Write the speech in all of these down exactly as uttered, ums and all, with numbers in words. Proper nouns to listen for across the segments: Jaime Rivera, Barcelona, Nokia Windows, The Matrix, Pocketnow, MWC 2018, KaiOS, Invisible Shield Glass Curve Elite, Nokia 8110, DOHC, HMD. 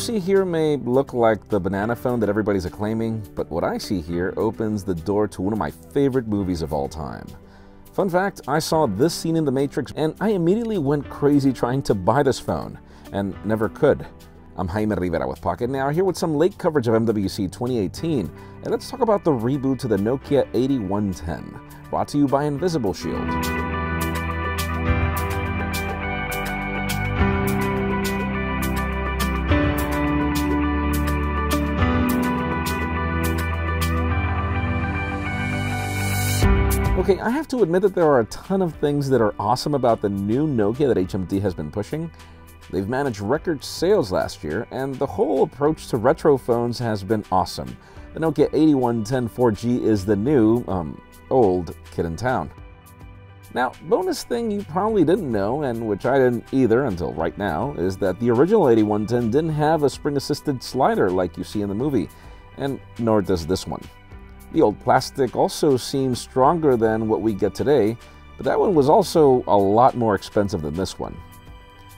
see here may look like the banana phone that everybody's acclaiming, but what I see here opens the door to one of my favorite movies of all time. Fun fact, I saw this scene in The Matrix and I immediately went crazy trying to buy this phone, and never could. I'm Jaime Rivera with Pocketnow, here with some late coverage of M W C twenty eighteen, and let's talk about the reboot to the Nokia eighty-one ten, brought to you by Invisible Shield. Okay, I have to admit that there are a ton of things that are awesome about the new Nokia that H M D has been pushing. They've managed record sales last year, and the whole approach to retro phones has been awesome. The Nokia eighty-one ten four G is the new, um, old kid in town. Now, bonus thing you probably didn't know, and which I didn't either until right now, is that the original eighty-one ten didn't have a spring-assisted slider like you see in the movie, and nor does this one. The old plastic also seems stronger than what we get today, but that one was also a lot more expensive than this one.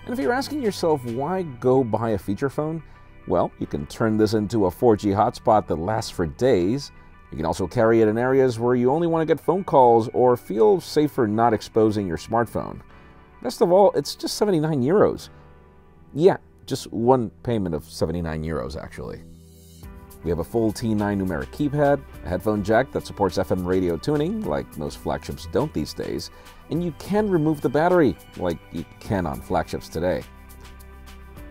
And if you're asking yourself why go buy a feature phone, well, you can turn this into a four G hotspot that lasts for days. You can also carry it in areas where you only want to get phone calls or feel safer not exposing your smartphone. Best of all, it's just seventy-nine euros. Yeah, just one payment of seventy-nine euros actually. We have a full T nine numeric keypad, a headphone jack that supports F M radio tuning, like most flagships don't these days, and you can remove the battery, like you can on flagships today.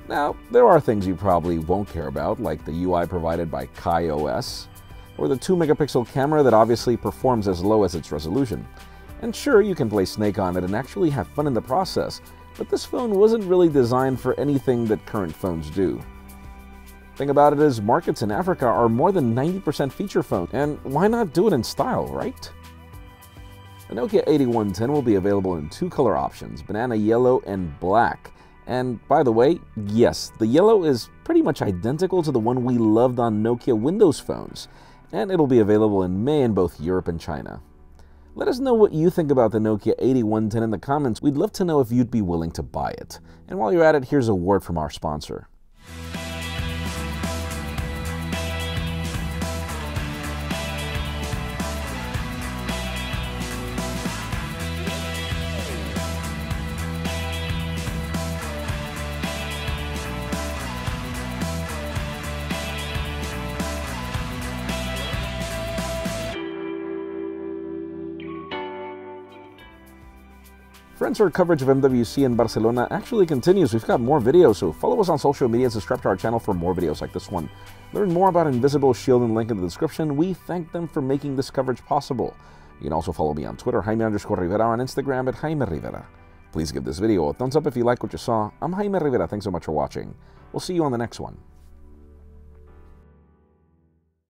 Now, there are things you probably won't care about, like the U I provided by KaiOS, or the two megapixel camera that obviously performs as low as its resolution. And sure, you can play Snake on it and actually have fun in the process, but this phone wasn't really designed for anything that current phones do. Thing about it is, markets in Africa are more than ninety percent feature phone, and why not do it in style, right? The Nokia eighty-one ten will be available in two color options, banana yellow and black. And by the way, yes, the yellow is pretty much identical to the one we loved on Nokia Windows phones, and it'll be available in May in both Europe and China. Let us know what you think about the Nokia eighty-one ten in the comments. We'd love to know if you'd be willing to buy it. And while you're at it, here's a word from our sponsor. Friends, our coverage of M W C in Barcelona actually continues. We've got more videos, so follow us on social media and subscribe to our channel for more videos like this one. Learn more about Invisible Shield and link in the description. We thank them for making this coverage possible. You can also follow me on Twitter, Jaime underscore Rivera, on Instagram at Jaime Rivera. Please give this video a thumbs up if you like what you saw. I'm Jaime Rivera. Thanks so much for watching. We'll see you on the next one.